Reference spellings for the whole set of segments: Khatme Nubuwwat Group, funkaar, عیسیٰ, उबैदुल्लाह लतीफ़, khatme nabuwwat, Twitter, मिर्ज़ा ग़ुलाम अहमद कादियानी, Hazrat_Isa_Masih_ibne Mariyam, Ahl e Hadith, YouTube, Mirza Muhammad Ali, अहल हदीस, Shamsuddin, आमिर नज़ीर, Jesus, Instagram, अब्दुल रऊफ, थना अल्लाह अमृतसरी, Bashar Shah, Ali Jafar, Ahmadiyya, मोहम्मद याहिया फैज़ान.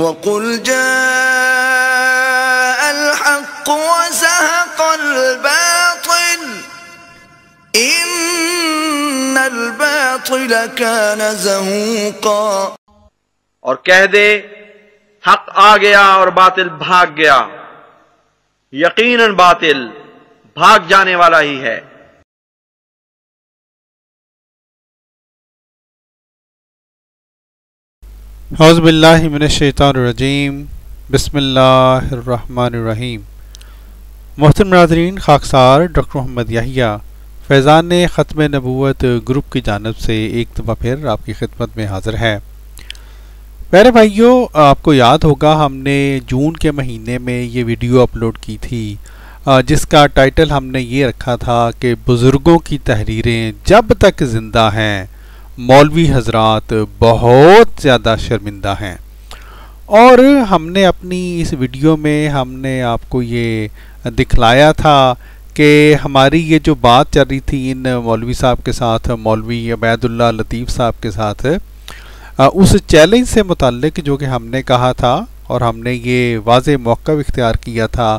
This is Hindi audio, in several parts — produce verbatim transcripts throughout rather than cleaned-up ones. وقل جاء الحق وزهق الباطل إن الباطل كان زهوقا. और कह दे हक आ गया और बातिल भाग गया, यकीनन बातिल भाग जाने वाला ही है. औज़ु बिल्लाहि मिनश शैतानिर रजीम, बिस्मिल्लाहिर रहमानिर रहीम. मोहतरम नाज़रीन, खाकसार डॉक्टर मोहम्मद याहिया फैज़ान ने ख़त्मे नबुव्वत ग्रुप की जानिब से एक दफ़ा फिर आपकी खिदमत में हाज़िर है. प्यारे भाइयों, आपको याद होगा हमने जून के महीने में ये वीडियो अपलोड की थी जिसका टाइटल हमने ये रखा था कि बुज़ुर्गों की तहरीरें जब तक ज़िंदा हैं मौलवी हजरात बहुत ज़्यादा शर्मिंदा हैं. और हमने अपनी इस वीडियो में हमने आपको ये दिखलाया था कि हमारी ये जो बात चल रही थी इन मौलवी साहब के साथ, मौलवी उबैदुल्लाह लतीफ़ साहब के साथ, उस चैलेंज से मुताल्लिक़ जो कि हमने कहा था और हमने ये वाज़े मौक़िफ़ इख्तियार किया था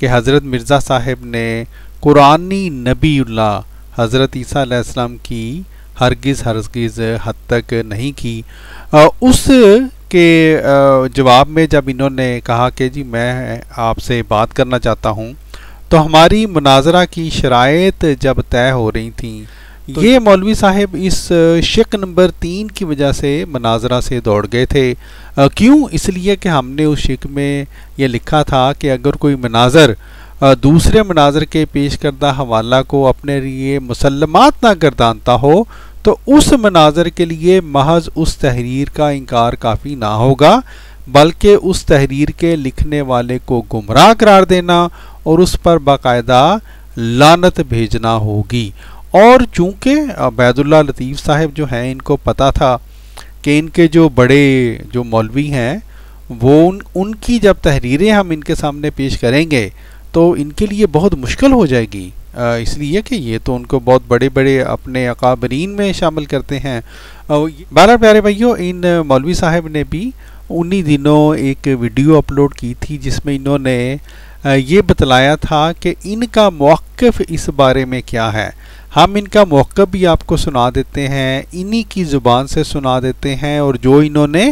कि हज़रत मिर्ज़ा साहब ने कुरानी नबीउल्लाह हज़रत ईसा अलैहिस्सलाम की हरगिज़ हरगिज़ हद तक नहीं की. उस के जवाब में जब इन्होंने कहा कि जी मैं आपसे बात करना चाहता हूँ, तो हमारी मुनाजरा की शराइत जब तय हो रही थी तो ये मौलवी साहब इस शक नंबर तीन की वजह से मुनाजरा से दौड़ गए थे. क्यों? इसलिए कि हमने उस शक में ये लिखा था कि अगर कोई मुनाजर दूसरे मनाजर के पेश करदा हवाला को अपने लिए मुसलमात ना गर्दानता हो तो उस मनाजर के लिए महज उस तहरीर का इनकार काफ़ी ना होगा, बल्कि उस तहरीर के लिखने वाले को गुमराह करार देना और उस पर बाकायदा लानत भेजना होगी. और चूँकि उबैदुल्लाह लतीफ़ साहब जो हैं इनको पता था कि इनके जो बड़े जो मौलवी हैं वो उन, उनकी जब तहरीरें हम इनके सामने पेश करेंगे तो इनके लिए बहुत मुश्किल हो जाएगी, इसलिए कि ये तो उनको बहुत बड़े बड़े अपने अकाबरीन में शामिल करते हैं. बारह प्यारे भाइयों, इन मौलवी साहब ने भी उन्हीं दिनों एक वीडियो अपलोड की थी जिसमें इन्होंने ये बतलाया था कि इनका मौक़िफ़ इस बारे में क्या है. हम इनका मौक़िफ़ भी आपको सुना देते हैं, इन्हीं की ज़ुबान से सुना देते हैं, और जो इन्होंने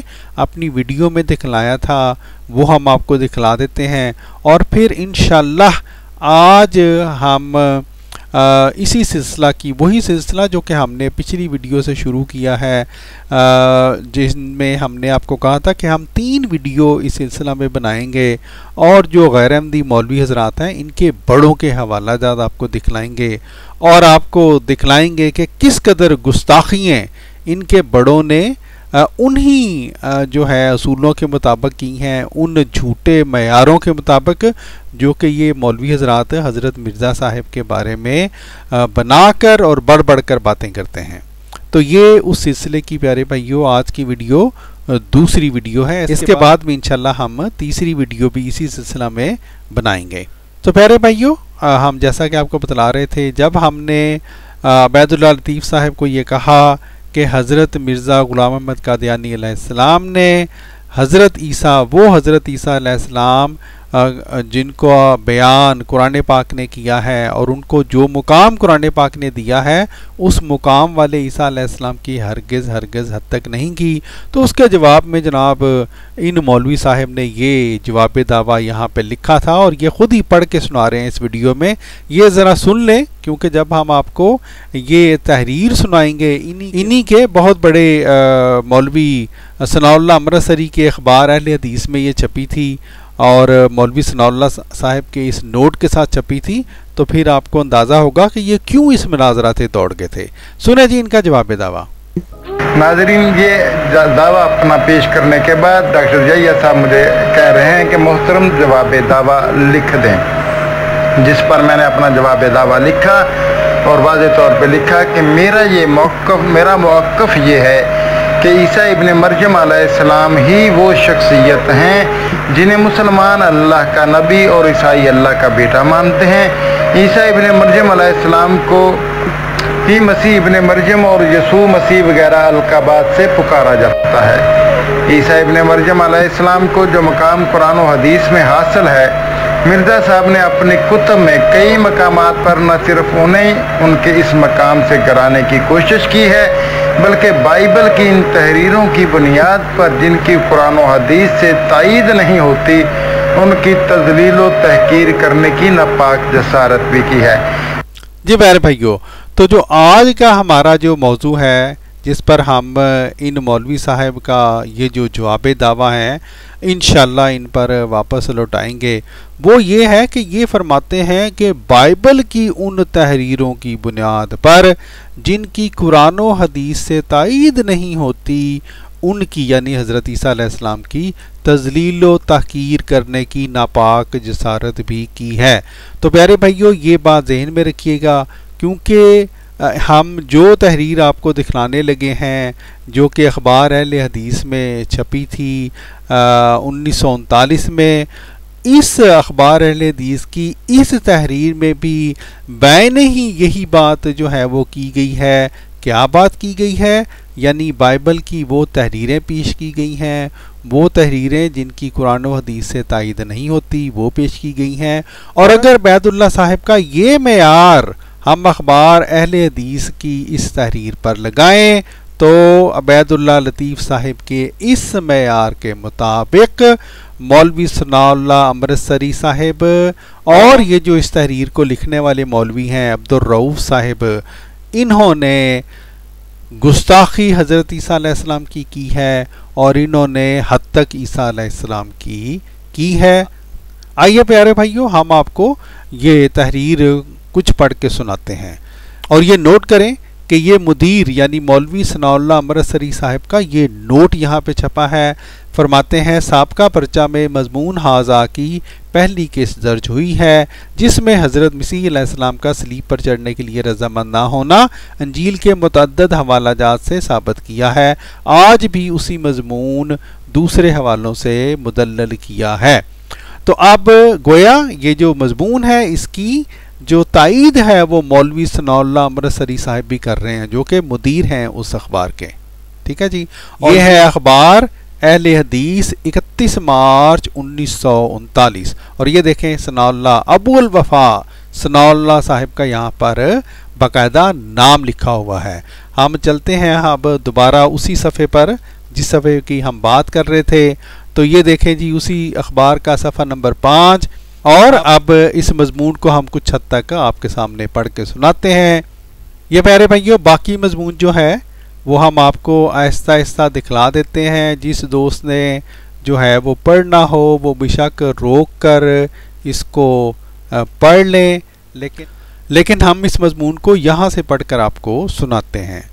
अपनी वीडियो में दिखलाया था वो हम आपको दिखला देते हैं. और फिर इंशाल्लाह आज हम आ, इसी सिलसिला की, वही सिलसिला जो कि हमने पिछली वीडियो से शुरू किया है, जिसमें हमने आपको कहा था कि हम तीन वीडियो इस सिलसिला में बनाएंगे और जो गैर अहमदी मौलवी हजरात हैं इनके बड़ों के हवाला ज़्यादा आपको दिखलाएंगे और आपको दिखलाएंगे कि किस कदर गुस्ताखियाँ इनके बड़ों ने उन्हीं जो है असूलों के मुताबिक की हैं, उन झूठे मयारों के मुताबिक जो कि ये मौलवी हजरात हज़रत मिर्ज़ा साहब के बारे में बनाकर और बढ़ बढ़ कर बातें करते हैं. तो ये उस सिलसिले की प्यारे भाइयों आज की वीडियो दूसरी वीडियो है. इसके बाद में इंशाल्लाह हम तीसरी वीडियो भी इसी सिलसिला में बनाएंगे. तो प्यारे भाइयों, हम जैसा कि आपको बतला रहे थे, जब हमने उबैदुल्लाह लतीफ़ साहब को ये कहा कि हज़रत मिर्ज़ा ग़ुलाम अहमद कादियानी अलैहिस्सलाम ने हज़रत ईसा, वो हज़रत ईसा अलैहिस्सलाम जिनको बयान कुरान पाक ने किया है और उनको जो मुकाम कुरान पाक ने दिया है उस मुकाम वाले ईसा अलैहिस्सलाम की हरगिज़ हरगिज़ हद तक नहीं की, तो उसके जवाब में जनाब इन मौलवी साहब ने ये जवाब दावा यहाँ पे लिखा था और ये ख़ुद ही पढ़ के सुना रहे हैं इस वीडियो में. ये ज़रा सुन लें क्योंकि जब हम आपको ये तहरीर सुनाएंगे इन्हीं इन्हीं के बहुत बड़े मौलवी थना अल्लाह अमृतसरी के अखबार अहल हदीस में ये छपी थी और मौलवी थना अल्लाह साहब के इस नोट के साथ छपी थी, तो फिर आपको अंदाज़ा होगा कि ये क्यों इस मुनाजरा से दौड़ गए थे. सुने जी इनका जवाब दावा. नाजरीन, ये दावा अपना पेश करने के बाद डॉक्टर याहिया साहब मुझे कह रहे हैं कि मोहतरम जवाब दावा लिख दें, जिस पर मैंने अपना जवाब दावा लिखा और वाज़े तौर पे लिखा कि मेरा ये मौक़िफ़ मेरा मौक़िफ़ ये है कि ईसा इब्ने मरयम अलैहिस्सलाम ही वो शख्सियत हैं जिन्हें मुसलमान अल्लाह का नबी और ईसाई अल्लाह का बेटा मानते हैं. ईसा इब्ने मरयम अलैहिस्सलाम को ही मसीह इब्ने मरयम और यसू मसीह वगैरह अलकाबात से पुकारा जाता है। ईसा इब्ने मरयम अलैहिस्सलाम को जो मकाम कुरान और हदीस में हासिल है, मिर्ज़ा साहब ने अपने कुतुब में कई मकामात पर न सिर्फ उन्हें उनके इस मकाम से कराने की कोशिश की है, बल्कि बाइबल की इन तहरीरों की बुनियाद पर जिनकी कुरान और हदीस से तायीद नहीं होती, उनकी तजलील व तहकीर करने की नापाक जसारत भी की है। जी प्यारे भाइयों, तो जो आज का हमारा जो मौजू है, जिस पर हम इन मौलवी साहब का ये जो जवाब दावा है इंशाल्लाह इन पर वापस लौटाएंगे, वो ये है कि ये फरमाते हैं कि बाइबल की उन तहरीरों की बुनियाद पर जिनकी कुरान व हदीस से तायीद नहीं होती, उनकी यानी हज़रत ईसा अलैहिस्सलाम की तजलील व तहकीर करने की नापाक जसारत भी की है। तो प्यारे भाइयों, ये बात जहन में रखिएगा, क्योंकि हम जो तहरीर आपको दिखलाने लगे हैं, जो कि अखबार अहल हदीस में छपी थी उन्नीस सौ उनतालीस में, इस अखबार अहल हदीस की इस तहरीर में भी बैन ही यही बात जो है वो की गई है। क्या बात की गई है? यानी बाइबल की वो तहरीरें पेश की गई हैं, वो तहरीरें जिनकी कुरान व हदीस से तायद नहीं होती, वो पेश की गई हैं। और अगर बैदुल्ला साहब का ये मेयार हम अखबार अहले हदीस की इस तहरीर पर लगाएं, तो उबैदुल्लाह लतीफ़ साहब के इस मेयार के मुताबिक मौलवी थना अल्लाह अमृतसरी साहब और ये जो इस तहरीर को लिखने वाले मौलवी हैं अब्दुल रऊफ साहब, इन्होंने गुस्ताखी हज़रत ईसा अलैहिस्सलाम की की है और इन्होंने हद तक ईसा अलैहिस्सलाम की की है। आइए प्यारे भाइयों, हम आपको ये तहरीर कुछ पढ़ के सुनाते हैं और ये नोट करें कि ये मुदीर यानी मौलवी थना अल्लाह अमृतसरी साहब का ये नोट यहाँ पे छपा है। फरमाते हैं, साबका पर्चा में मजमून हाजा की पहली केस दर्ज हुई है जिसमें हज़रत मसीह अलैहिस्सलाम का सलीब पर चढ़ने के लिए रजामंद ना होना अंजील के मुतअद्दद हवाला जात से साबित किया है। आज भी उसी मजमून दूसरे हवालों से मुदल्लल किया है। तो अब गोया ये जो मजमून है, इसकी जो तायीद है वो मौलवी थना अल्लाह अमृतसरी साहब भी कर रहे हैं, जो कि मुदीर हैं उस अखबार के। ठीक है जी, ये है अखबार अहले हदीस इकतीस मार्च उन्नीस सौ उनतालीस। और ये देखें, थना अल्लाह अबुल वफा थना अल्लाह साहब का यहाँ पर बाकायदा नाम लिखा हुआ है। हम चलते हैं अब दोबारा उसी सफ़े पर जिस सफ़े की हम बात कर रहे थे। तो ये देखें जी, उसी अखबार का सफ़ा नंबर पाँच, और अब इस मजमून को हम कुछ हद तक आपके सामने पढ़ के सुनाते हैं। ये प्यारे भाइयों, बाकी मजमून जो है वो हम आपको आहिस्ता आहिस्ता दिखला देते हैं। जिस दोस्त ने जो है वो पढ़ना हो वो बेशक रोक कर इसको पढ़ लें, लेकिन लेकिन हम इस मजमून को यहाँ से पढ़कर आपको सुनाते हैं।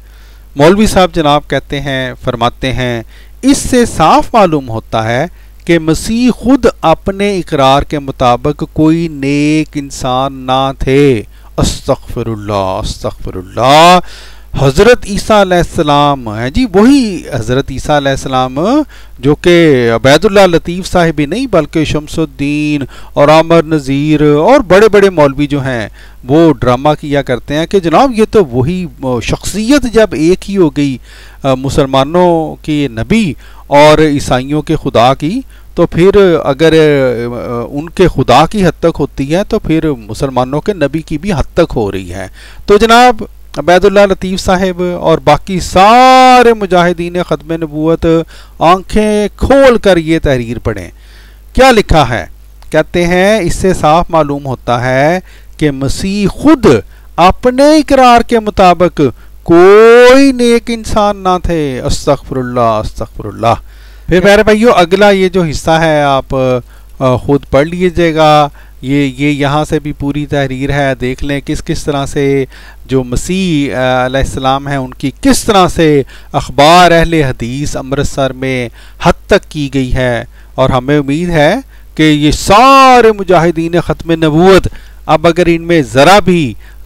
मौलवी साहब जनाब कहते हैं, फरमाते हैं, इससे साफ मालूम होता है कि मसीह खुद अपने इकरार के मुताबिक कोई नेक इंसान ना थे। अस्तगफिरुल्लाह, अस्तगफिरुल्लाह। हज़रत ईसा अलैहिस्सलाम है जी, वही हज़रत ईसा अलैहिस्सलाम जो कि उबैदुल्लाह लतीफ़ साहब ही नहीं बल्कि शमसुद्दीन और आमिर नज़ीर और बड़े बड़े मौलवी जो हैं वो ड्रामा किया करते हैं कि जनाब ये तो वही शख्सियत जब एक ही हो गई मुसलमानों की नबी और ईसाइयों के खुदा की, तो फिर अगर उनके खुदा की हद तक होती है तो फिर मुसलमानों के नबी की भी हद तक हो रही है। तो जनाब उबैदुल्लाह लतीफ़ साहब और बाकी सारे मुजाहिदीन खत्मे नबुव्वत आंखें खोल कर ये तहरीर पढ़ें। क्या लिखा है? कहते हैं, इससे साफ मालूम होता है कि मसीह खुद अपने इकरार के मुताबिक कोई नेक इंसान ना थे। अस्तगफिरुल्लाह, अस्तगफिरुल्लाह। फिर प्यारे भाइयों, अगला ये जो हिस्सा है आप ख़ुद पढ़ लीजिएगा। ये ये यहाँ से भी पूरी तहरीर है, देख लें किस किस तरह से जो मसीह अलैहिस्सलाम हैं उनकी किस तरह से अखबार अहले हदीस अमृतसर में हद तक की गई है। और हमें उम्मीद है कि ये सारे मुजाहिदीन ख़त्म नबूवत अब अगर इनमें ज़रा भी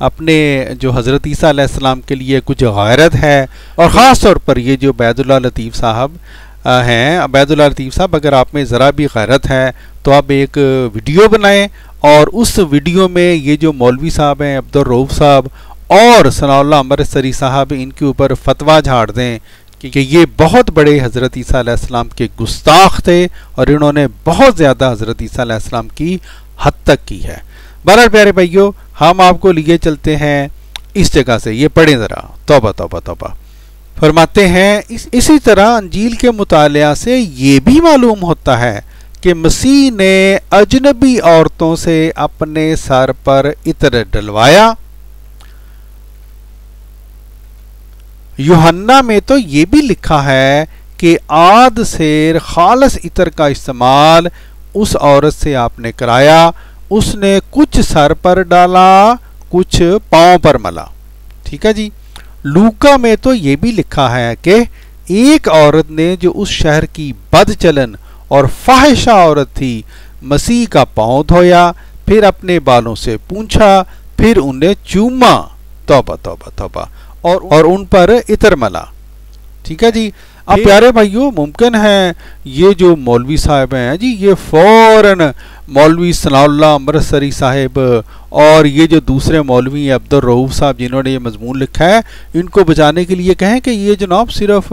अपने जो हज़रत ईसा अलैहिस्सलाम के लिए कुछ ग़ैरत है, और ख़ास तौर पर ये जो उबैदुल्लाह लतीफ़ साहब हैं, उबैदुल्लाह लतीफ़ साहब अगर आप में ज़रा भी ग़ैरत है तो आप एक वीडियो बनाएं और उस वीडियो में ये जो मौलवी साहब हैं अब्दुल रऊफ़ साहब और सना अल्लाह अमृतसरी साहब इनके ऊपर फतवा झाड़ दें कि ये बहुत बड़े हज़रत ईसा अलैहिस्सलाम के गुस्ताख थे और इन्होंने बहुत ज़्यादा हज़रत ईसा अलैहिस्सलाम की हद तक की है। बहरहाल प्यारे भाइयों, हम आपको लिए चलते हैं इस जगह से, ये पढ़ें ज़रा। तौबा तौबा तौबा फरमाते हैं, इस, इसी तरह अंजील के मुतालिया से ये भी मालूम होता है कि मसीह ने अजनबी औरतों से अपने सर पर इत्र डलवाया। यूहन्ना में तो ये भी लिखा है कि आध सेर खालस इत्र का इस्तेमाल उस औरत से आपने कराया, उसने कुछ सर पर डाला कुछ पाँव पर मला। ठीक है जी। लूका में तो ये भी लिखा है कि एक औरत ने जो उस शहर की बदचलन और फाहिशा औरत थी, मसीह का पाँव धोया, फिर अपने बालों से पूंछा, फिर उन्हें चूमा। तौबा तौबा तौबा और और उन पर इतर मला। ठीक है जी। अब प्यारे भाइयों, मुमकिन है ये जो मौलवी साहब हैं जी, ये फ़ौरन मौलवी सना अल्लाह अमृतसरी साहब और ये जो दूसरे मौलवी अब्दुल रऊफ साहब जिन्होंने ये मजमून लिखा है, इनको बचाने के लिए कहें कि ये जनाब सिर्फ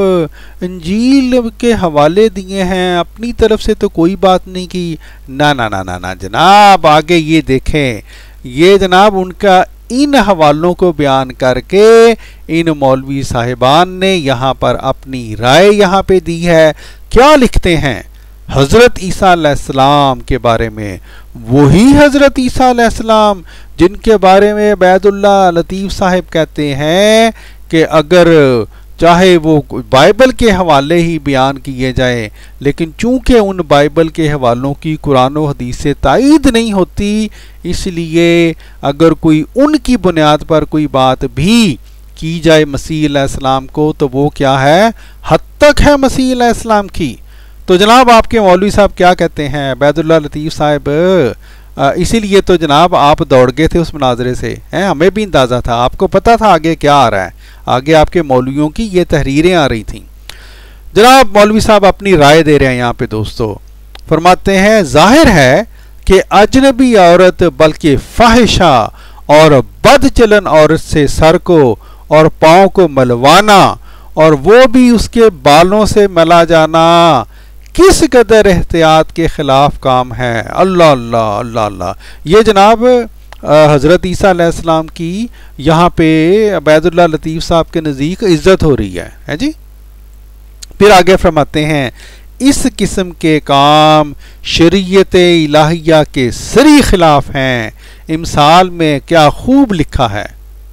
इंजील के हवाले दिए हैं, अपनी तरफ से तो कोई बात नहीं की। ना ना ना ना ना जनाब, आगे ये देखें, ये जनाब उनका इन हवालों को बयान करके इन मौलवी साहिबान ने यहाँ पर अपनी राय यहाँ पे दी है। क्या लिखते हैं हज़रत ईसा अलैहिस्सलाम के बारे में? वही हज़रत ईसा अलैहिस्सलाम जिनके बारे में उबैदुल्लाह लतीफ़ साहब कहते हैं कि अगर चाहे वो बाइबल के हवाले ही बयान किए जाएं, लेकिन चूंकि उन बाइबल के हवालों की कुरान और हदीस से तायद नहीं होती, इसलिए अगर कोई उनकी बुनियाद पर कोई बात भी की जाए मसीह अलैहिस्सलाम को, तो वो क्या है, हद तक है मसीह अलैहिस्सलाम की। तो जनाब आपके मौलवी साहब क्या कहते हैं उबैदुल्लाह लतीफ़ साहब, इसीलिए तो जनाब आप दौड़ गए थे उस मनाजरे से हैं, हमें भी अंदाज़ा था, आपको पता था आगे क्या आ रहा है, आगे आपके मौलवियों की ये तहरीरें आ रही थी। जनाब मौलवी साहब अपनी राय दे रहे हैं यहाँ पे दोस्तों, फरमाते हैं जाहिर है कि अजनबी औरत बल्कि फाहिशा और बदचलन औरत से सर को और पाँव को मलवाना और वो भी उसके बालों से मला जाना किस कदर एहतियात के ख़िलाफ़ काम है। अल्लाह अल्लाह अल्लाह अल्लाह। ये जनाब हज़रत ईसा अलैहिस्सलाम की यहाँ पे उबैदुल्लाह लतीफ़ साहब के नज़दीक इज़्ज़त हो रही है, है जी। फिर आगे फरमाते हैं इस किस्म के काम शरीयत इलाहिया के सरी ख़िलाफ़ हैं। इमसाल में क्या खूब लिखा है,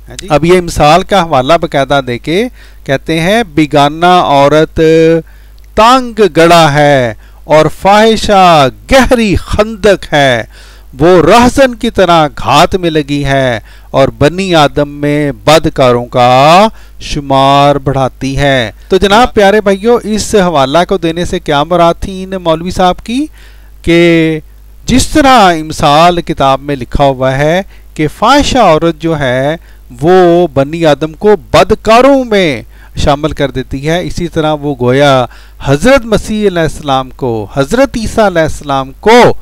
है जी? अब ये इमसाल का हवाला बाकायदा देके कहते हैं बेगाना औरत तांग गड़ा है और फाहिशा गहरी खंदक है, वो रहसन की तरह घात में लगी है और बनी आदम में बदकारों का शुमार बढ़ाती है। तो जनाब प्यारे भाइयों, इस हवाला को देने से क्या मुराद थी इन मौलवी साहब की कि जिस तरह इमसाल किताब में लिखा हुआ है कि फाहिशा औरत जो है वो बनी आदम को बदकारों में शामिल कर देती है, इसी तरह वो गोया हज़रत मसीह अलैहिस्सलाम को, हज़रत ईसा अलैहिस्सलाम को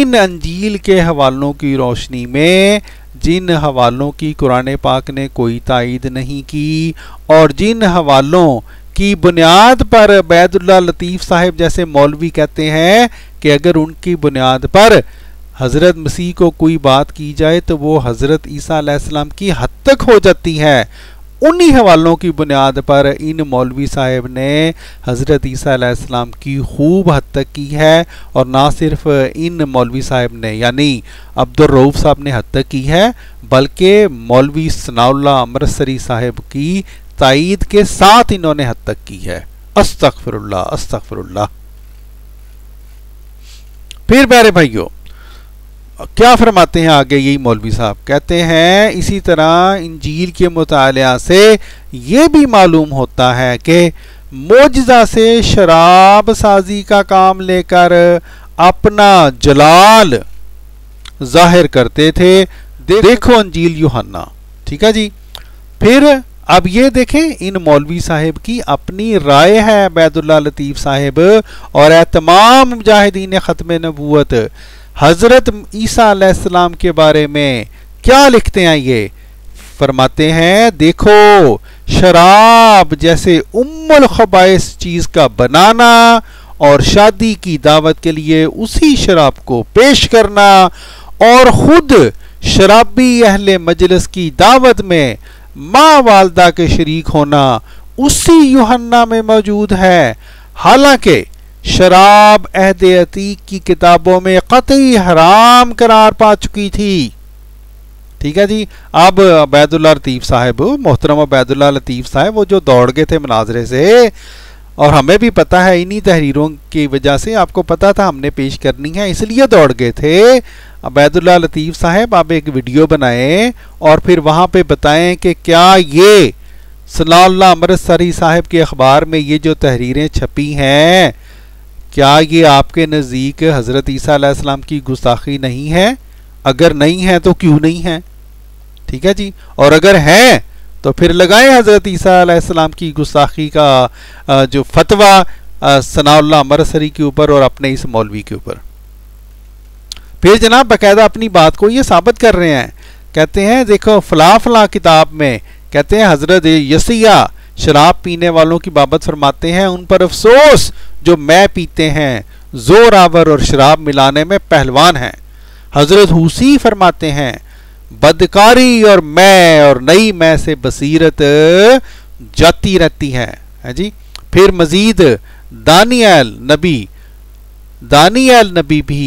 इन अंजील के हवालों की रोशनी में, जिन हवालों की कुरान पाक ने कोई तायद नहीं की और जिन हवालों की बुनियाद पर उबैदुल्लाह लतीफ़ साहब जैसे मौलवी कहते हैं कि अगर उनकी बुनियाद पर हज़रत मसीह को कोई बात की जाए तो वो हज़रत ईसा अलैहिस्सलाम की हद तक हो जाती है, उन्हीं हवालों की बुनियाद पर इन मौलवी साहब ने हज़रत ईसा अलैहिस्सलाम की खूब हद तक की है। और ना सिर्फ इन मौलवी साहब ने यानी अब्दुल रऊफ साहब ने हद तक की है, बल्कि मौलवी सना अल्लाह अमृतसरी साहब की तायीद के साथ इन्होंने हद तक की है। अस्तगफिरुल्लाह अस्तगफिरुल्लाह। फिर प्यारे भाइयों क्या फरमाते हैं आगे यही मौलवी साहब, कहते हैं इसी तरह इंजील के मुतालिया से ये भी मालूम होता है कि मोजज़ा से शराब साजी का काम लेकर अपना जलाल जाहिर करते थे। देखो इंजील यूहन्ना। ठीक है जी। फिर अब ये देखें इन मौलवी साहब की अपनी राय है उबैदुल्लाह लतीफ़ साहब और ए तमाम मुजाहिदीन ख़त्मे नबूवत हज़रत ईसा अलैहिस्सलाम के बारे में क्या लिखते हैं। ये फरमाते हैं, देखो शराब जैसे उम्मुल खबाइस चीज का बनाना और शादी की दावत के लिए उसी शराब को पेश करना और खुद शराबी अहले मजलिस की दावत में माँ वालदा के शरीक होना उसी यूहन्ना में मौजूद है। हालांकि शराब अहद अतीक की किताबों में कतई हराम करार पा चुकी थी। ठीक है जी। अब उबैदुल्लाह लतीफ़ साहब, मोहतरम उबैदुल्लाह लतीफ़ साहब, वो जो दौड़ गए थे मनाजरे से, और हमें भी पता है इन्हीं तहरीरों की वजह से, आपको पता था हमने पेश करनी है इसलिए दौड़ गए थे। उबैदुल्लाह लतीफ़ साहब आप एक वीडियो बनाएं और फिर वहाँ पे बताएं कि क्या ये थना अल्लाह अमृतसरी साहब के अखबार में ये जो तहरीरें छपी हैं, क्या ये आपके नज़दीक हज़रत ईसा अलैहिस्सलाम की गुस्ताखी नहीं है? अगर नहीं है तो क्यों नहीं है? ठीक है जी। और अगर है तो फिर लगाएं हज़रत ईसा अलैहिस्सलाम की गुस्ताखी का जो फतवा थना अल्लाह अमृतसरी के ऊपर और अपने इस मौलवी के ऊपर। फिर जनाब बाकायदा अपनी बात को ये साबित कर रहे हैं, कहते हैं देखो फला फला किताब में कहते हैं हज़रत यसिया शराब पीने वालों की बाबत फरमाते हैं, उन पर अफसोस जो मैं पीते हैं, जोर आवर और शराब मिलाने में पहलवान हैं। हज़रत हुसी फरमाते हैं, बदकारी और मैं और नई मैं से बसीरत जाती रहती है, है जी। फिर मजीद दानियल नबी दानियल नबी भी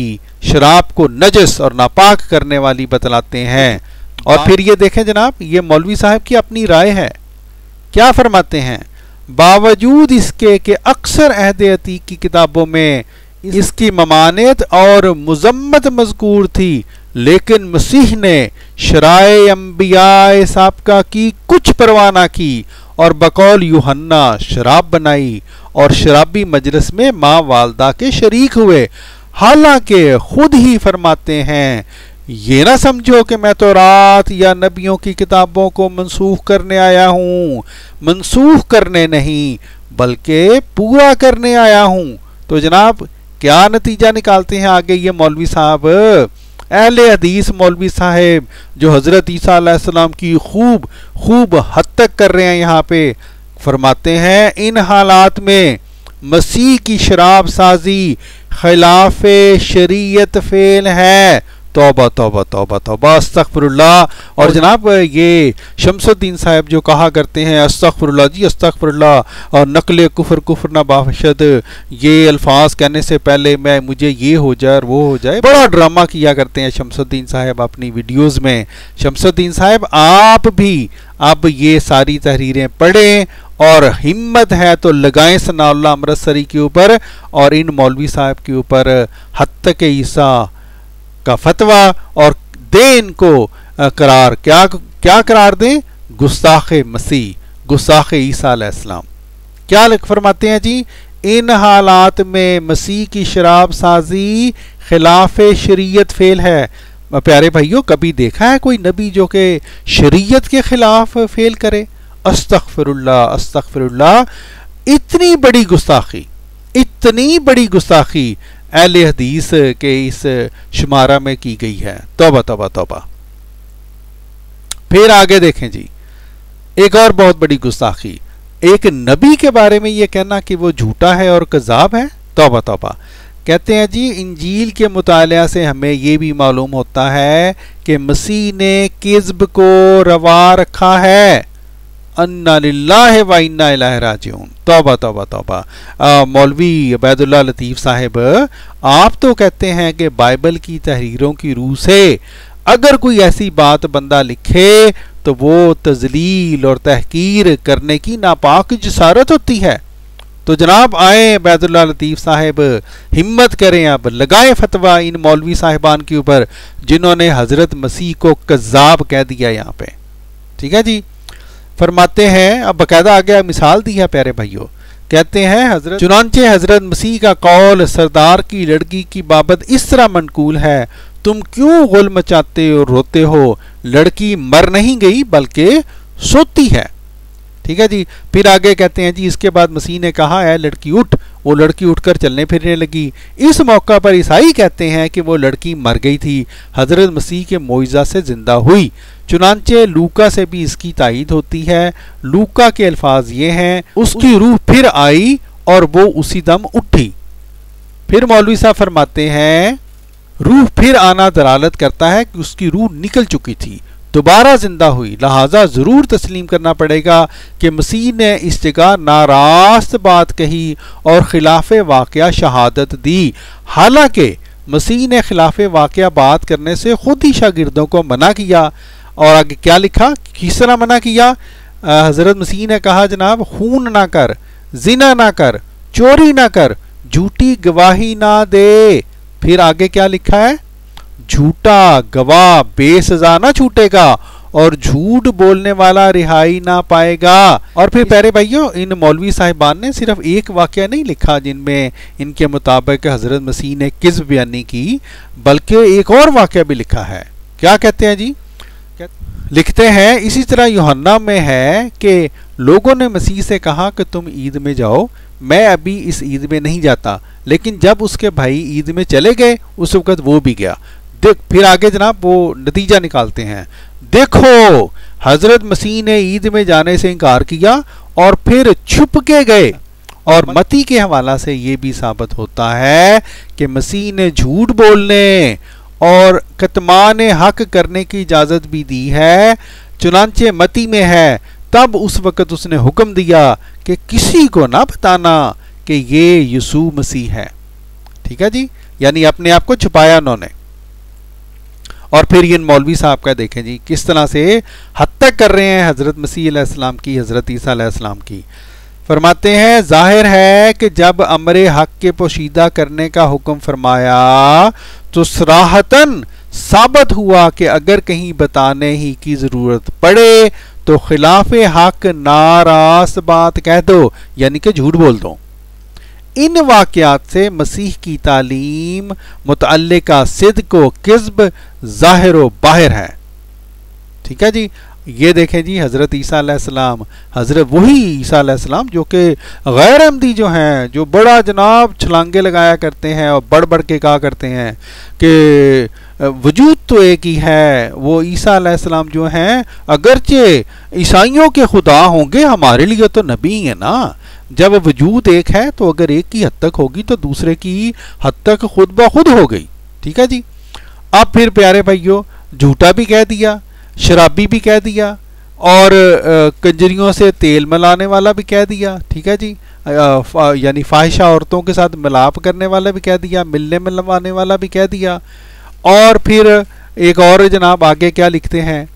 शराब को नजस और नापाक करने वाली बतलाते हैं। और फिर ये देखें जनाब, ये मौलवी साहब की अपनी राय है, क्या फरमाते हैं, बावजूद इसके कि अक्सर अहद अतीक की किताबों में इसकी ममानियत और मजम्मत मजकूर थी, लेकिन मसीह ने शराय अंबियाए साबका की कुछ परवाह ना की और बकौल यूहन्ना शराब बनाई और शराबी मजलिस में माँ वालदा के शरीक हुए। हालांकि खुद ही फरमाते हैं, ये ना समझो कि मैं तो रात या नबियों की किताबों को मंसूख करने आया हूँ, मंसूख करने नहीं बल्कि पूरा करने आया हूँ। तो जनाब क्या नतीजा निकालते हैं आगे ये मौलवी साहब, अहले हदीस मौलवी साहब जो हज़रत ईसा अलैहिस्सलाम की खूब खूब हद तक कर रहे हैं। यहाँ पे फरमाते हैं, इन हालात में मसीह की शराब साजी खिलाफ शरीयत फेल है। तौबा तौबा तौबा तौबा अस्तगफिरुल्लाह। और जनाब ये शमसुद्दीन साहब जो कहा करते हैं अस्तगफिरुल्लाह जी अस्तगफिरुल्लाह और नकल कुफर कुफर ना बाशद, ये अल्फाज कहने से पहले मैं मुझे ये हो जाए और वो हो जाए, बड़ा ड्रामा किया करते हैं शमसुद्दीन साहब अपनी वीडियोस में। शमसुद्दीन साहब आप भी अब ये सारी तहरीरें पढ़ें और हिम्मत है तो लगाएं थना अल्लाह अमृतसरी के ऊपर और इन मौलवी साहब के ऊपर हत्ता के ईसा का फतवा, और दे इनको करार, क्या क्या करार दें, गुस्ताखे मसीह, गुस्ताखे ईसा अलैहिस्सलाम। क्या लिख फरमाते हैं जी, इन हालात में मसीह की शराब साजी खिलाफे शरीयत फेल है। प्यारे भाइयों, कभी देखा है कोई नबी जो के शरीयत के खिलाफ फेल करे? अस्तगफिरुल्लाह अस्तगफिरुल्लाह। इतनी बड़ी गुस्ताखी, इतनी बड़ी गुस्ताखी अहले हदीस के इस शुमारा में की गई है। तौबा तौबा तौबा। फिर आगे देखें जी, एक और बहुत बड़ी गुस्ताखी, एक नबी के बारे में यह कहना कि वो झूठा है और कज़ाब है। तौबा तौबा। कहते हैं जी, इंजील के मुतालिया से हमें ये भी मालूम होता है कि मसीह ने किज़्ब को रवा रखा है। अन्ना लिल्लाहि व इन्ना इलैहि राजिऊन। तौबा तौबा तौबा। मौलवी उबैदुल्लाह लतीफ़ साहब आप तो कहते हैं कि बाइबल की तहरीरों की रूह से अगर कोई ऐसी बात बंदा लिखे तो वो तजलील और तहकीर करने की नापाक जसारत होती है। तो जनाब आए उबैदुल्लाह लतीफ़ साहब, हिम्मत करें, अब लगाएं फतवा इन मौलवी साहिबान के ऊपर जिन्होंने हज़रत मसीह को कज़ाब कह दिया यहाँ पे। ठीक है जी। फरमाते हैं, अब बाकायदा आगे मिसाल दी है प्यारे भाइयों, कहते हैं हजरत चुनांचे हजरत मसीह का कौल सरदार की लड़की की बाबत इस तरह मनकूल है, तुम क्यों गुल मचाते और रोते हो, लड़की मर नहीं गई बल्कि सोती है। ठीक है जी। फिर आगे कहते हैं जी, इसके बाद मसीह ने कहा है, लड़की उठ वो लड़की उठकर चलने फिरने लगी। इस मौका पर ईसाई कहते हैं कि वो लड़की मर गई थी, हजरत मसीह के मोइज़ा से जिंदा हुई। चुनांचे लूका से भी इसकी तायीद होती है। लूका के अल्फाज ये हैं, उसकी रूह फिर आई और वो उसी दम उठी। फिर मौलवी साहब फरमाते हैं, रूह फिर आना दलालत करता है कि उसकी रूह निकल चुकी थी, दोबारा जिंदा हुई, लिहाजा ज़रूर तस्लीम करना पड़ेगा कि मसीह ने इस जगह नारास्त बात कही और खिलाफ वाक़या शहादत दी। हालांकि मसीह ने खिलाफ वाक़या बात करने से खुद ही शागिर्दों को मना किया। और आगे क्या लिखा, किस तरह मना किया? हज़रत मसीह ने कहा, जनाब खून ना कर, जिना ना कर, चोरी ना कर, झूठी गवाही ना दे। फिर आगे क्या लिखा है, झूठा गवाह बेसजा ना छूटेगा और झूठ बोलने वाला रिहाई ना पाएगा। और फिर प्यारे भाइयों, इन मौलवी साहिबान ने सिर्फ एक वाक़या नहीं लिखा जिनमें इनके मुताबिक हज़रत मसीह ने किस्म बयानी की, बल्कि एक और वाक़या भी लिखा है। क्या कहते हैं जी? लिखते हैं, इसी तरह यूहन्ना में है कि लोगों ने मसीह से कहा कि तुम ईद में जाओ, मैं अभी इस ईद में नहीं जाता, लेकिन जब उसके भाई ईद में चले गए उस वक़्त वो भी गया। देख फिर आगे जनाब वो नतीजा निकालते हैं, देखो हज़रत मसीह ने ईद में जाने से इनकार किया और फिर छुप के गए। और मती के हवाला से ये भी साबित होता है कि मसीह ने झूठ बोलने और कतमान हक करने की इजाज़त भी दी है। चुनांचे मती में है, तब उस वक़्त उसने हुक्म दिया कि किसी को ना बताना कि ये यीशु मसीह है। ठीक है जी, यानी अपने आप को छुपाया उन्होंने। और फिर ये मौलवी साहब का देखें जी किस तरह से हत्या कर रहे हैं हज़रत मसीह अलैहिस्सलाम की, हज़रत ईसा अलैहिस्सलाम की। फरमाते हैं, जाहिर है कि जब अमरे हक के पोशीदा करने का हुक्म फरमाया तो सराहतन साबित हुआ कि अगर कहीं बताने ही की ज़रूरत पड़े तो खिलाफ़े हक नारास बात कह दो, यानी कि झूठ बोल दो। इन वाक़यात से मसीह की तालीम मुतअल्लिका सिद्क व किज़्ब ज़ाहिर व बाहिर है। ठीक है जी, ये देखें जी हज़रत ईसा अलैहिस्सलाम, हज़रत वही ईसा अलैहिस्सलाम जो कि गैर अहमदी जो हैं, जो बड़ा जनाब छलांगे लगाया करते हैं और बढ़ बढ़ के कहा करते हैं कि वजूद तो एक ही है, वो ईसा अलैहिस्सलाम जो हैं अगरचे ईसाइयों के खुदा होंगे, हमारे लिए तो नबी है ना। जब वजूद एक है तो अगर एक की हद तक होगी तो दूसरे की हद तक खुद ब खुद हो गई। ठीक है जी, अब फिर प्यारे भाइयों झूठा भी कह दिया, शराबी भी कह दिया और कंजरियों से तेल मिलाने वाला भी कह दिया। ठीक है जी, फा, यानी फाहिशा औरतों के साथ मिलाप करने वाला भी कह दिया, मिलने मिलवाने वाला भी कह दिया। और फिर एक और जनाब आगे क्या लिखते हैं,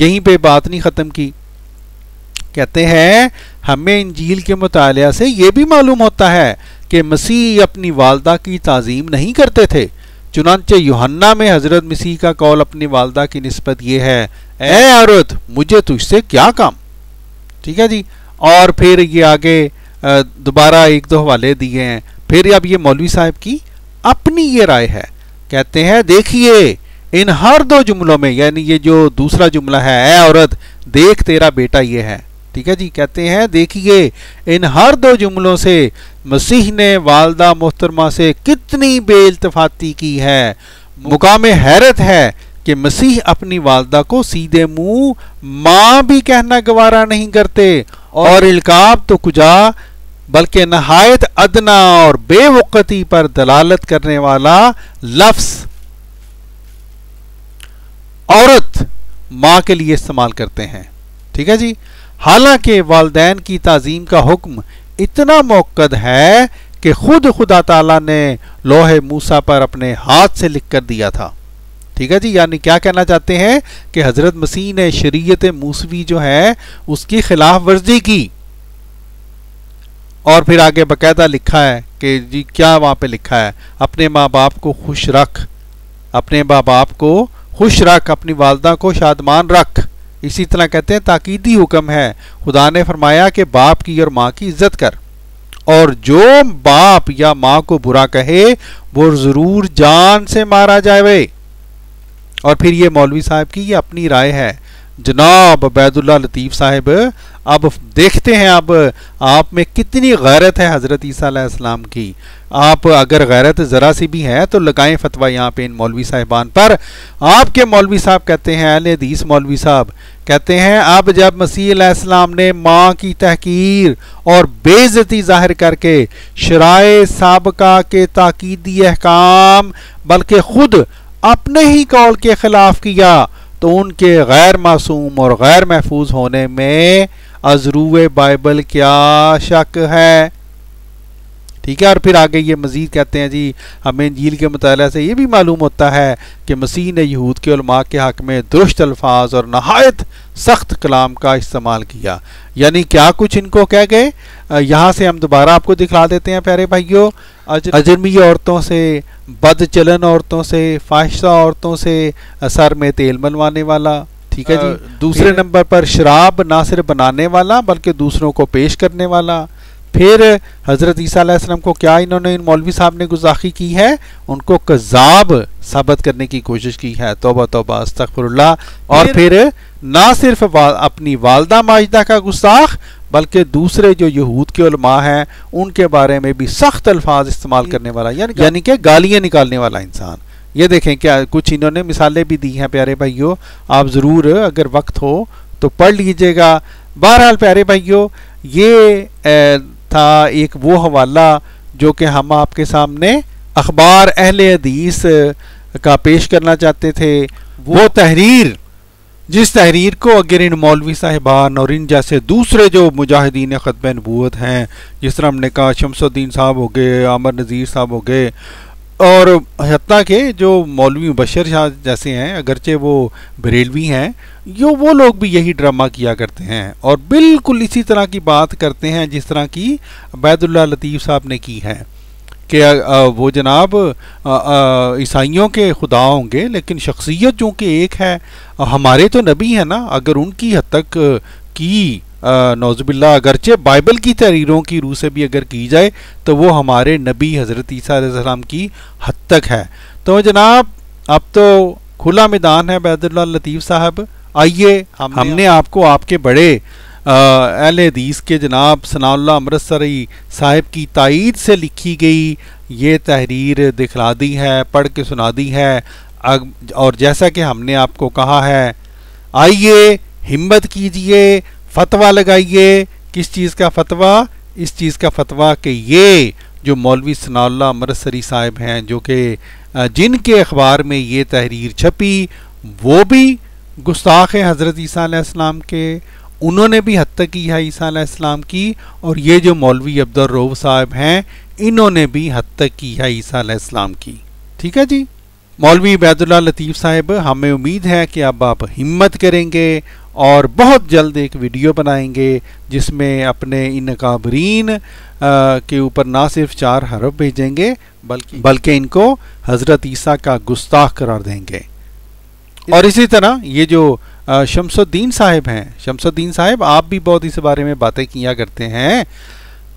यहीं पे बात नहीं ख़त्म की, कहते हैं हमें इंजील के मुतालिया से ये भी मालूम होता है कि मसीह अपनी वालदा की ताज़ीम नहीं करते थे। चुनांचे यूहन्ना में हज़रत मसीह का कौल अपनी वालदा की निस्बत ये है, ऐ औरत मुझे तुझसे क्या काम। ठीक है जी, और फिर ये आगे दोबारा एक दो हवाले दिए हैं। फिर अब ये मौलवी साहब की अपनी ये राय है, कहते हैं देखिए इन हर दो जुमलों में, यानी ये जो दूसरा जुमला है ऐ औरत देख तेरा बेटा ये है। ठीक है जी, कहते हैं देखिए इन हर दो जुमलों से मसीह ने वालदा मोहतरमा से कितनी बेइल्तफाती की है। मुकामे हैरत है कि मसीह अपनी वालदा को सीधे मुंह माँ भी कहना गवारा नहीं करते और इल्काब तो कुजा बल्कि नहायत अदना और बेवकती पर दलालत करने वाला लफ्ज़ औरत माँ के लिए इस्तेमाल करते हैं। ठीक है जी, हालांकि वालदैन की ताज़ीम का हुक्म इतना मौक़द है कि खुद खुदा ताला ने लोहे मूसा पर अपने हाथ से लिख कर दिया था। ठीक है जी, यानी क्या कहना चाहते हैं कि हज़रत मसीह ने शरीयत मूसवी जो है उसकी खिलाफ वर्जी की। और फिर आगे बकायदा लिखा है कि जी क्या वहाँ पे लिखा है, अपने माँ बाप को खुश रख, अपने माँ बाप को खुश रख, अपनी वालदा को शादमान रख। इसी तरह कहते हैं ताकीदी हुक्म है, खुदा ने फरमाया कि बाप की और माँ की इज्जत कर, और जो बाप या माँ को बुरा कहे वो ज़रूर जान से मारा जाए। और फिर ये मौलवी साहब की ये अपनी राय है, जनाब उबैदुल्लाह लतीफ़ साहब, अब देखते हैं अब आप में कितनी गैरत है हज़रत ईसा अलैहिस्सलाम की। आप अगर गैरत ज़रा सी भी है तो लगाएं फतवा यहाँ पे इन मौलवी साहिबान पर। आपके मौलवी साहब कहते हैं, अहले हदीस मौलवी साहब कहते हैं, अब जब मसीह अलैहिस्सलाम ने माँ की तहकीर और बेइज्जती ज़ाहिर करके शराए साबका के ताकीदी अहकाम बल्कि ख़ुद अपने ही कौल के ख़िलाफ़ किया तो उनके गैर मासूम और गैर महफूज होने में अज़रूए बाइबल क्या शक है। ठीक है। और फिर आगे ये मज़ीद कहते हैं जी, हमें इंजील के मुताला से ये भी मालूम होता है कि मसीह ने यहूद के उलमा के हक़ में दुरुस्त अल्फाज और नहायत सख्त कलाम का इस्तेमाल किया। यानी क्या कुछ इनको कह गए। यहाँ से हम दोबारा आपको दिखला देते हैं प्यारे भाइयों, अजनबी औरतों से, बदचलन औरतों से, फाहिशा औरतों से सर में तेल मनवाने वाला, ठीक है जी, दूसरे नंबर पर शराब ना सिर्फ बनाने वाला बल्कि दूसरों को पेश करने वाला। फिर हज़रत ईसा अलैहिस्सलाम को क्या इन्होंने, इन मौलवी साहब ने गुस्ताखी की है, उनको कज़ाब साबित करने की कोशिश की है। तौबा तौबा अस्तगफिरुल्लाह। और फिर ना सिर्फ वा, अपनी वालदा माजिदा का गुस्ताख बल्कि दूसरे जो यहूद के उलमा हैं उनके बारे में भी सख्त अल्फाज इस्तेमाल करने वाला, यानी यानी कि गालियाँ निकालने वाला इंसान। ये देखें क्या कुछ इन्होंने मिसालें भी दी हैं प्यारे भाइयों, आप ज़रूर अगर वक्त हो तो पढ़ लीजिएगा। बहरहाल प्यारे भाइयों, ये था एक वो हवाला जो कि हम आपके सामने अखबार अहले हदीस का पेश करना चाहते थे। वो तहरीर जिस तहरीर को अगर इन मौलवी साहिबान और इन जैसे दूसरे जो मुजाहिदीन खत्मे नबूवत हैं, जिस तरह हमने कहा शमसुद्दीन साहब हो गए, आमिर नज़ीर साहब हो गए, और हत्ता के जो मौलवी बशर शाह जैसे हैं, अगरचे वो बरेलवी हैं, यो वो लोग भी यही ड्रामा किया करते हैं और बिल्कुल इसी तरह की बात करते हैं जिस तरह की उबैदुल्लाह लतीफ़ साहब ने की है कि वो जनाब ईसाइयों के खुदा होंगे, लेकिन शख्सियत जो कि एक है, हमारे तो नबी हैं ना। अगर उनकी हद तक की नौज़ुबिल्लाह अगरचे बाइबल की तहरीरों की रूह से भी अगर की जाए तो वो हमारे नबी हज़रत ईसा अलैहिस्सलाम की हद तक है। तो जनाब अब तो खुला मैदान है उबैदुल्लाह लतीफ़ साहब। आइए, हमने, हमने आपको आपके बड़े अहल हदीस के जनाब थना अल्लाह अमृतसरी साहब की ताईद से लिखी गई ये तहरीर दिखला दी है, पढ़ के सुना दी है। और जैसा कि हमने आपको कहा है, आइए हिम्मत कीजिए, फतवा लगाइए। किस चीज़ का फतवा? इस चीज़ का फतवा कि ये जो मौलवी थना अल्लाह अमृतसरी साहब हैं, जो कि जिनके अखबार में ये तहरीर छपी, वो भी गुस्ताख हज़रत ईसा अलैहिस्सलाम के, उन्होंने भी हद तक की है ईसा अलैहिस्सलाम की। और ये जो मौलवी अब्दुल रऊफ साहब हैं, इन्होंने भी हद तक की है ईसा अलैहिस्सलाम की। ठीक है जी। मौलवी उबैदुल्लाह लतीफ़ साहब, हमें उम्मीद है कि अब आप हिम्मत करेंगे और बहुत जल्द एक वीडियो बनाएंगे जिसमें अपने इन अकाबरीन के ऊपर ना सिर्फ चार हरफ भेजेंगे बल्कि बल्कि इनको हज़रत ईसा का गुस्ताख करार देंगे। और इसी तरह ये जो शमसुद्दीन साहब हैं, शमसुद्दीन साहब आप भी बहुत इस बारे में बातें किया करते हैं।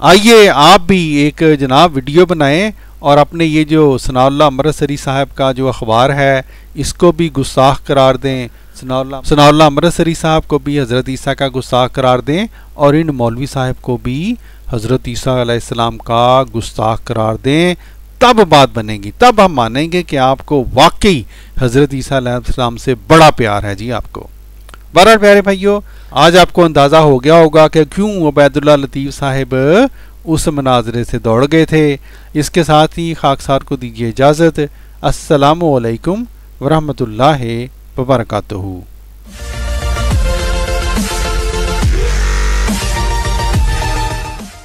आइए आप भी एक जनाब वीडियो बनाएं और अपने ये जो थना अल्लाह अमृतसरी साहब का जो अखबार है इसको भी गुस्ताख करार दें, थना अल्लाह अमृतसरी साहब को भी हज़रत ईसा का गुस्ताख करार दें और इन मौलवी साहब को भी हज़रत ईसा अलैहिस्सलाम का गुस्ताख करार दें। तब बात बनेगी, तब हम मानेंगे कि आपको वाकई हज़रत ईसा अलैहिस्सलाम से बड़ा प्यार है जी आपको। बहरहाल प्यारे भाइयों, आज आपको अंदाज़ा हो गया होगा कि क्यों उबैदुल्लाह लतीफ़ साहब उस मनाजरे से दौड़ गए थे। इसके साथ ही खाकसार को दीजिए इजाज़त। अस्सलामु अलैकुम वरहमतुल्लाहि वबरकातुहू।